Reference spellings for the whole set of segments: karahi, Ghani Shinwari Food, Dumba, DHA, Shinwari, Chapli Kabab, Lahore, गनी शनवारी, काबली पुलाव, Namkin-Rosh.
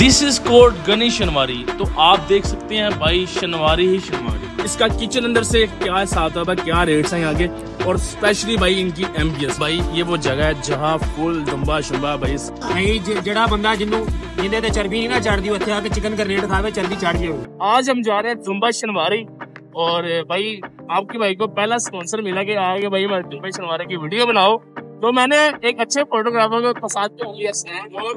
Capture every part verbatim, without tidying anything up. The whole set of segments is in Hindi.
This is called गनी शनवारी। तो आप देख सकते हैं भाई शनवारी ही शनवारी। इसका किचन अंदर से क्या हिसाब है, क्या रेट्स हैं यहाँ के, और स्पेशली भाई इनकी एम्बियंस। भाई ये वो जगह है जहाँ फुल दुम्बा शुम्बा भाई भाई जड़ा बंदा जिन्हों जिन्हें तो चर्बी नहीं ना चढ़ती होते आके चिकन का रेट था चर्बी चढ़ गई। आज हम जा रहे हैं दुम्बा शनवारी और भाई आपके भाई को पहला स्पॉन्सर मिला कि आगे भाई दुम्बा शनवारी की वीडियो बनाओ। तो मैंने एक अच्छे फोटोग्राफर को पसंद किया और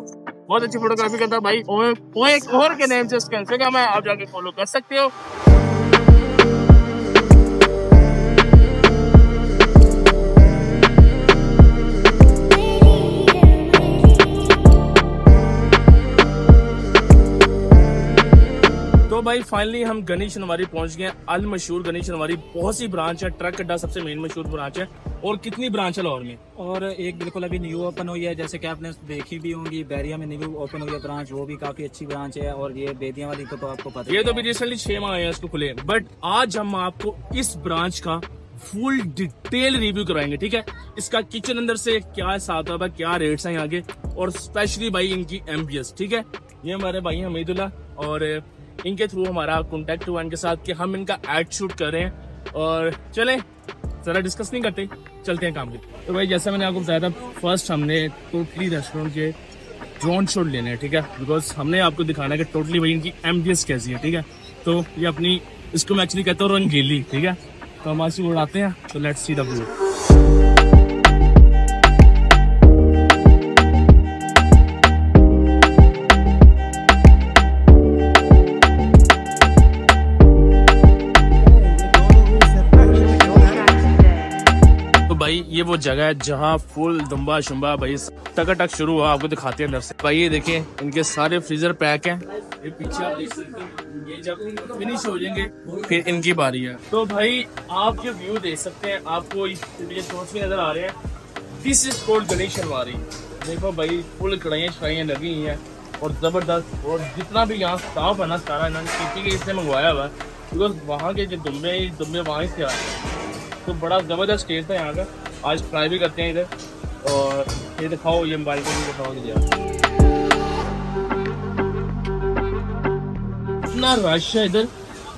बहुत अच्छी फोटोग्राफी करता भाई ओए, ओए एक और के नेम से उसका इंस्टाग्राम है, आप जाके फॉलो कर सकते हो। तो भाई फाइनली हम गनी शनवारी पहुंच गए। अल मशहूर गनी शनवारी बहुत सी ब्रांच है, ट्रक अड्डा सबसे मेन मशहूर ब्रांच है। और कितनी ब्रांच है लाहौर में, और एक बिल्कुल अभी न्यू ओपन हुई है, जैसे कि आपने देखी भी होंगी बैरिया में न्यू ओपन हुई है ब्रांच, वो भी काफी अच्छी ब्रांच है। और ये बेदिया वाली को तो आपको पता है, ये तो भी रिसेंटली छह माह है इसको खुले। बट आज हम आपको इस ब्रांच का फुल डिटेल रिव्यू कराएंगे, ठीक है। इसका किचन अंदर से क्या हिसाब है, क्या रेट्स हैं यहाँ के, और स्पेशली भाई इनकी एम्बियंस, ठीक है। ये हमारे भाई हमीदुल्ला और इनके थ्रू हमारा कॉन्टेक्ट हुआ इनके साथ कि हम इनका एड शूट कर रहे हैं। और चलें ज़रा डिस्कस नहीं करते, चलते हैं काम पे। तो भाई जैसा मैंने आपको बताया था, फर्स्ट हमने टोटली रेस्टोरेंट के ड्रोन शॉट लेने हैं, ठीक है, बिकॉज हमने आपको दिखाना है कि टोटली भाई इनकी एम्बियंस कैसी है, ठीक है। तो ये अपनी इसको मैं एक्चुअली कहता हूँ रंगीली, ठीक है। तो हम आज उड़ाते हैं, तो लेट्स सी द व्यू। भाई ये वो जगह है जहाँ फुल दुम्बा शुम्बा भाई टकाटक शुरू हुआ, आपको दिखाते हैं अंदर से। भाई ये देखें इनके सारे फ्रीजर पैक हैं, ये पीछे आप देख सकते हैं। ये जब फिनिश हो जाएंगे फिर इनकी बारी है। तो भाई आप ये व्यू देख सकते हैं, आपको ये शॉट्स भी नजर आ रहे हैं। This is called गनी शनवारी। देखो भाई फुल कढ़ाइयाँ शढ़ाइयाँ लगी हुई हैं और जबरदस्त, और जितना भी यहाँ स्टाफ है ना सारा इन्होंने इसने मंगवाया हुआ है, बिकॉज वहाँ के जो दुम्बे दुम्बे वहाँ से आए हैं। तो बड़ा ज़बरदस्त टेस्ट है यहाँ का। आज ट्राई भी करते हैं इधर, और ये दिखाओ, ये मोबाइल को भी दिखाओ इधर। इतना रश है इधर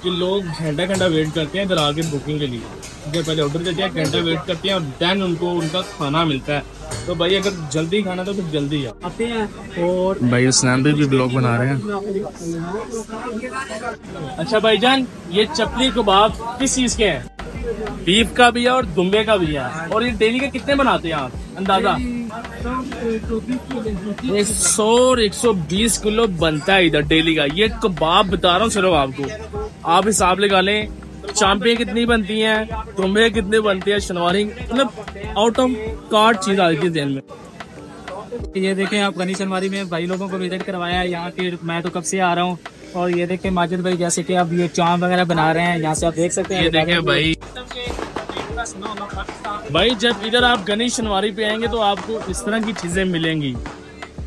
कि लोग घंटा घंटा वेट करते हैं इधर आके बुकिंग के लिए। इधर पहले ऑर्डर देते हैं, घंटा वेट करते हैं और देन उनको उनका खाना मिलता है। तो भाई अगर जल्दी खाना तो फिर जल्दी है। आते हैं और भाई स्नैप पे भी ब्लॉग बना रहे हैं। अच्छा भाईजान, ये चपली कबाब किस चीज़ के हैं? बीफ का भी है और दुम्बे का भी है। और ये डेली के कितने बनाते हैं आप अंदाजा? सौ एक सौ बीस किलो बनता है इधर डेली का। ये कबाब बता रहा हूँ सिर्फ आपको, आप हिसाब लगा लें। चांपे कितनी बनती हैं, दुम्बे कितने बनते हैं, शनवारी, मतलब आउट ऑफ कार्ड चीज आ जाती है दिन में। ये देखें आप गनी शनवारी में भाई लोगों को विजिट करवाया है यहाँ के। मैं तो कब से आ रहा हूँ। और ये देखें माजिद भाई, जैसे कि आप ये चांप वगैरह बना रहे हैं, यहाँ से आप देख सकते हैं। ये देखें भाई भाई जब इधर आप गनी शनवारी पे आएंगे तो आपको इस तरह की चीजें मिलेंगी।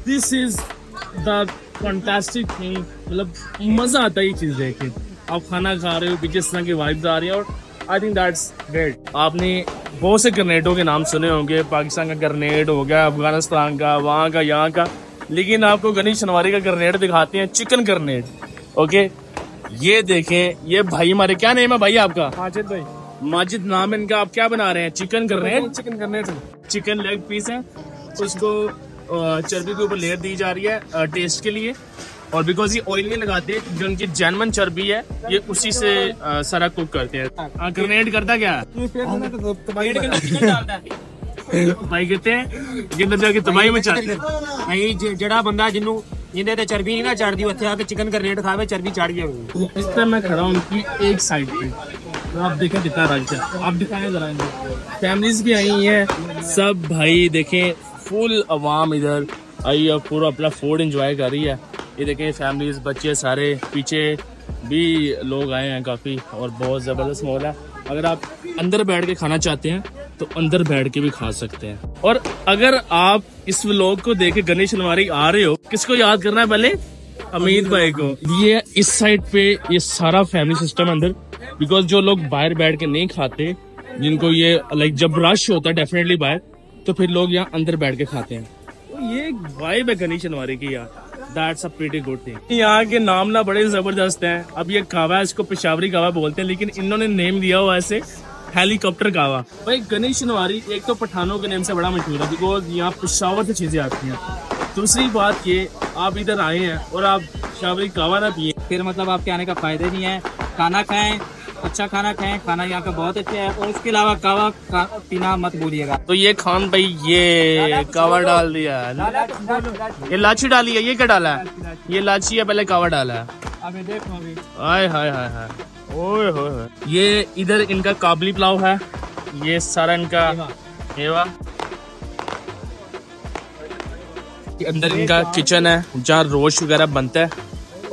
This is the fantastic thing, मतलब मजा आता है ये चीज देख के। आप खाना खा रहे हो, पीछे इस तरह की वाइब्स आ रही है, और आई थिंक दैट्स ग्रेट। आपने बहुत से ग्रेनेडों के नाम सुने होंगे, पाकिस्तान का ग्रेनेड हो गया, अफगानिस्तान का, वहाँ का, यहाँ का, लेकिन आपको गनी शनवारी का ग्रेनेड दिखाते हैं, चिकन ग्रेनेड। ओके ये देखें, ये भाई हमारे, क्या नेम है भाई आपका? माजिद भाई। माजिद नाम है इनका। आप क्या बना रहे हैं? Chicken grenade. Chicken grenade chicken leg piece है, उसको चर्बी के ऊपर लेयर दी जा रही है टेस्ट के लिए। और बिकॉज ये ऑयल नहीं लगाते, जो उनकी जेन्युइन चर्बी है ये उसी से सारा कुक करते हैं। ग्रेनेड करता क्या भाई, कहते हैं जिधर जाके तबाही मचाते हैं। जड़ा बंदा जिन्हों जिन्हें तो चर्बी नहीं ना चढ़ती होते आके चिकन ग्रेनेड खावे चर्बी चढ़ गई। इस तरह मैं खड़ा हूँ उनकी एक साइड पे, तो आप देखें कितना रश है। आप दिखाएं जरा, फैमिलीज भी आई हैं सब भाई। देखें फुल अवाम इधर आई है, पूरा अपना फूड एंजॉय कर रही है। ये देखें फैमिलीज, बच्चे सारे, पीछे भी लोग आए हैं काफ़ी, और बहुत ज़बरदस्त माहौल है। अगर आप अंदर बैठ के खाना चाहते हैं तो अंदर बैठ के भी खा सकते हैं। और अगर आप इस व्लॉग को देख के गनी शनवारी आ रहे हो, किसको याद करना है पहले? अमीद भाई को। ये इस साइड पे ये सारा फैमिली सिस्टम अंदर, बिकॉज जो लोग बाहर बैठ के नहीं खाते, जिनको ये लाइक जब रश होता है डेफिनेटली बाहर, तो फिर लोग यहाँ अंदर बैठ के खाते हैं। तो ये वाइब है गनी शनवारी की यार। That's a pretty good thing. यहाँ के नाम ना बड़े जबरदस्त हैं। अब ये कावा, इसको पेशावरी कावा बोलते हैं, लेकिन इन्होंने नेम दिया हुआ ऐसे हेलीकॉप्टर कावा। भाई गनी शिनवारी एक तो पठानों के नेम से बड़ा मशहूर है बिकॉज यहाँ पेशावर से चीज़ें आती हैं। दूसरी बात ये आप इधर आए हैं और आप पेशावरी कावा ना पिए फिर मतलब आपके आने का फ़ायदा नहीं है। खाना खाएँ, अच्छा खाना खाएं, खाना यहाँ का बहुत अच्छा है और इसके अलावा कावा का पीना मत भूलिएगा। तो ये खान भाई ये कावा डाल दिया है, ये लाची डाली है, ये क्या डाला है? ये लाची है, पहले कावा डाला है। अबे देखो अभी हाय हाय हाय हाय ओए होए। ये इधर इनका काबली पुलाव है, ये सारा इनका मेवा। अंदर इनका किचन है जहाँ रोश वगैरह बनता है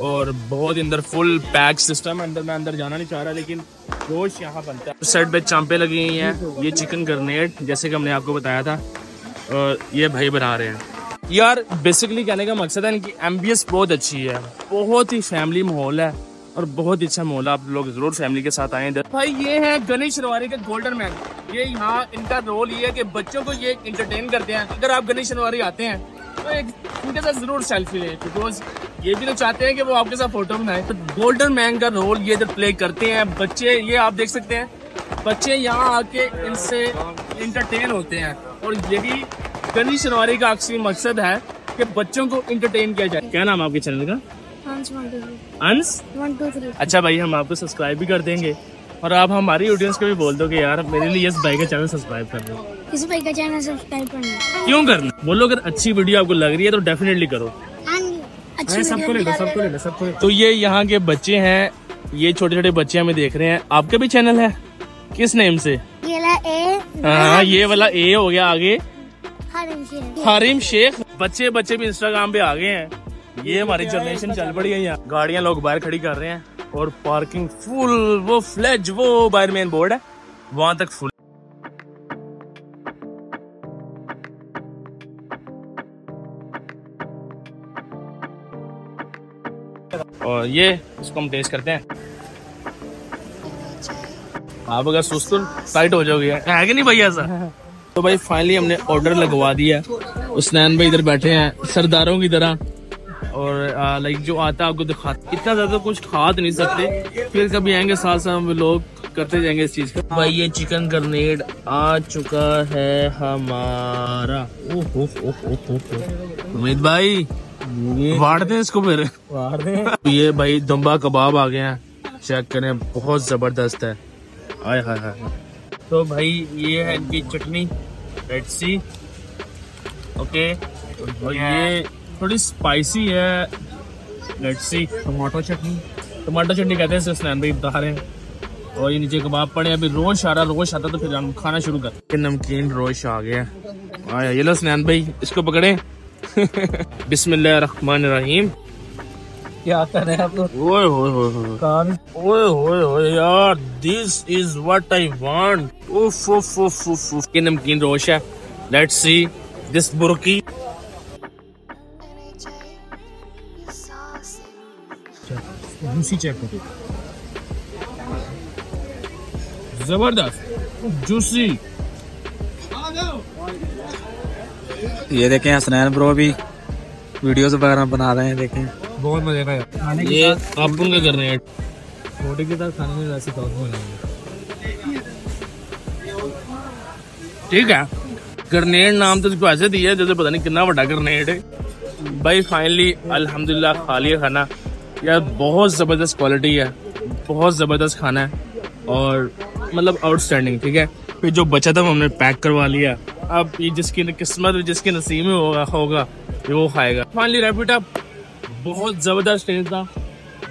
और बहुत अंदर फुल पैक सिस्टम है। अंदर मैं अंदर जाना नहीं चाह रहा लेकिन गोश्त यहाँ बनता है। साइड पे चांपे लगी हुई हैं, ये चिकन ग्रेनेड जैसे कि हमने आपको बताया था और ये भाई बना रहे हैं। यार बेसिकली कहने का मकसद है इनकी एम्बियंस बहुत अच्छी है, बहुत ही फैमिली माहौल है और बहुत ही अच्छा माहौल है। आप लोग ज़रूर फैमिली के साथ आए इधर। भाई ये है गनी शिनवारी का गोल्डन मैन। ये यहाँ इनका रोल ये है कि बच्चों को ये इंटरटेन करते हैं। अगर आप गनी शिनवारी आते हैं तो एक उनके साथ ज़रूर सेल्फी लें बिकॉज ये भी तो चाहते हैं कि वो आपके साथ फोटो बनाए। तो गोल्डन मैन का रोल ये इधर प्ले करते हैं बच्चे। ये आप देख सकते हैं बच्चे यहाँ आके इनसे इंटरटेन होते हैं और यही गनी शिनवारी का असली मकसद है कि बच्चों को इंटरटेन किया जाए। क्या नाम है आपके चैनल का? अंश वन टू थ्री। अच्छा भाई हम आपको सब्सक्राइब भी कर देंगे और आप हमारी ऑडियंस को भी बोल दो कि यार मेरे लिए इस भाई का चैनल सब्सक्राइब कर दो। किसी भाई का चैनल सब्सक्राइब करना क्यों करना बोलो, अगर अच्छी वीडियो आपको लग रही है तो डेफिनेटली करो। अच्छी सबको ले लो, सबको ले लो, सबको। तो ये यहाँ के बच्चे हैं, ये छोटे छोटे बच्चे हमें देख रहे हैं। आपका भी चैनल है किस नेम से? ये वाला ए, हाँ ये वाला ए हो गया, आगे हरीम शेख। बच्चे बच्चे भी इंस्टाग्राम पे आ गए हैं। ये हमारी जनरेशन चल पड़ी है। यहाँ गाड़ियाँ लोग बाहर खड़ी कर रहे हैं और पार्किंग फुल, वो फ्लैज वो बाहर मेन बोर्ड है वहां तक फुल। और ये इसको हम टेस्ट करते हैं। आप अगर सुस्त टाइट हो जाओगे है कि नहीं भैया ऐसा। तो भाई फाइनली हमने ऑर्डर लगवा दिया। उस्नैन भाई इधर बैठे हैं सरदारों की तरह और लाइक जो आता है आपको दिखाते। इतना ज्यादा कुछ खा नहीं सकते, फिर कभी आएंगे साथ साथ हम लोग करते जाएंगे इस चीज का। भाई ये चिकन ग्रेनेड आ चुका है हमारा। ओह ओह ओह ओह उम्मीद भाई वाड़ दे इसको फिर वाड़ दे। ये भाई दुम्बा कबाब आ गया है, चेक करें, बहुत जबरदस्त है। आय हाय हाय। तो भाई ये है इनकी चटनी रेड सी, ओके। और ये थोड़ी स्पाइसी है, let's see tomato chutney, tomato chutney कहते हैं इसे स्नैन भाई बता रहे हैं। और ये नीचे कबाब पड़े हैं। अभी रोश आ रहा, रोश आता तो फिर हम खाना शुरू करते हैं। नमकीन रोश आ गया आया, ये लो स्नैन भाई इसको पकड़े। बिस्मिल्लाह रहमान रहीम। क्या कर रहे हैं आप लोग? ओए होए होए कान, ओए होए होए यार, this is what I want. उफ उफ उफ उफ। ये नमकीन रोश है, लेट्स सी दिस बुर्की। जूसी चेक करो, जबरदस्त जूसी। ये देखें हसनैन ब्रो भी वीडियोस वगैरह बना रहे हैं, देखें बहुत मजे का है। ये आप क्या कर रहे हैं? रोटी के साथ खाने में वैसे बहुत मजा आता है। ठीक है ग्रेनेड नाम तो इसको ऐसे दिया है जैसे पता नहीं कितना बड़ा ग्रेनेड है। भाई फाइनली अल्हम्दुलिल्लाह खा लिया खाना। यार बहुत ज़बरदस्त क्वालिटी है, बहुत ज़बरदस्त खाना है और मतलब आउटस्टैंडिंग। ठीक है फिर जो बचा था वो हमने पैक करवा लिया। अब ये जिसकी किस्मत जिसके नसीब में होगा होगा वो खाएगा। फाइनली रैपिड अप, बहुत ज़बरदस्त टेस्ट था।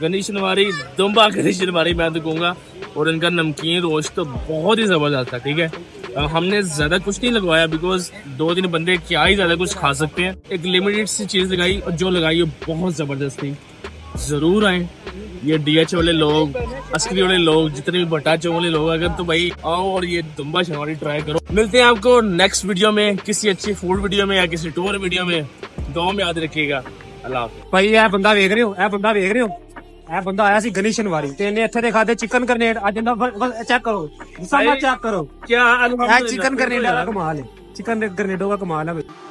गनी शिनवारी, दुम्बा गनी शिनवारी मैं तो कहूँगा। और इनका नमकीन रोश तो बहुत ही ज़बरदस्त था। ठीक है हमने ज़्यादा कुछ नहीं लगवाया बिकॉज दो तीन बंदे क्या ही ज़्यादा कुछ खा सकते हैं। एक लिमिटेड सी चीज़ लगाई और जो लगाई वो बहुत ज़बरदस्त थी। ज़रूर आएँ ये डीएच वाले लोग, अस्करी वाले लोग, जितने भी भट्टाचो वाले लोग अगर, तो भाई आओ और ये दुम्बा शिनवारी ट्राई करो। मिलते हैं आपको नेक्स्ट वीडियो में, किसी अच्छी फूड वीडियो में या किसी टूर वीडियो में। दो में याद रखिएगा। अल्लाह भाई ये बंदा वेख रहे हो, ये बंदा वेख रहे हो, ये बंदा आया सी गनी शिनवारी ते इन्ने इत्थे दे खादे चिकन ग्रेनेड। आज इन्ना चेक करो, सब चेक करो क्या चिकन ग्रेनेड का कमाल है। चिकन ग्रेनेडो का कमाल है।